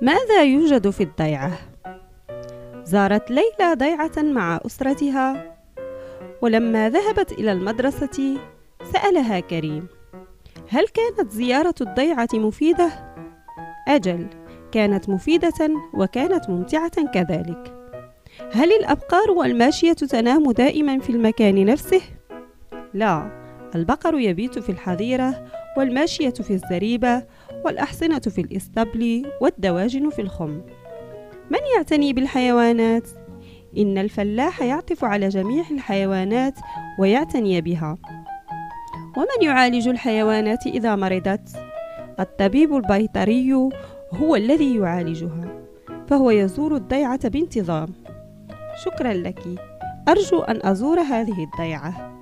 ماذا يوجد في الضيعة؟ زارت ليلى ضيعة مع أسرتها، ولما ذهبت إلى المدرسة سألها كريم: هل كانت زيارة الضيعة مفيدة؟ أجل، كانت مفيدة وكانت ممتعة كذلك. هل الأبقار والماشية تنام دائما في المكان نفسه؟ لا، البقر يبيت في الحظيرة، والماشية في الزريبة، والأحصنة في الإسطبل، والدواجن في الخم. من يعتني بالحيوانات؟ إن الفلاح يعطف على جميع الحيوانات ويعتني بها. ومن يعالج الحيوانات إذا مرضت؟ الطبيب البيطري هو الذي يعالجها، فهو يزور الضيعة بانتظام. شكرا لك، أرجو أن أزور هذه الضيعة.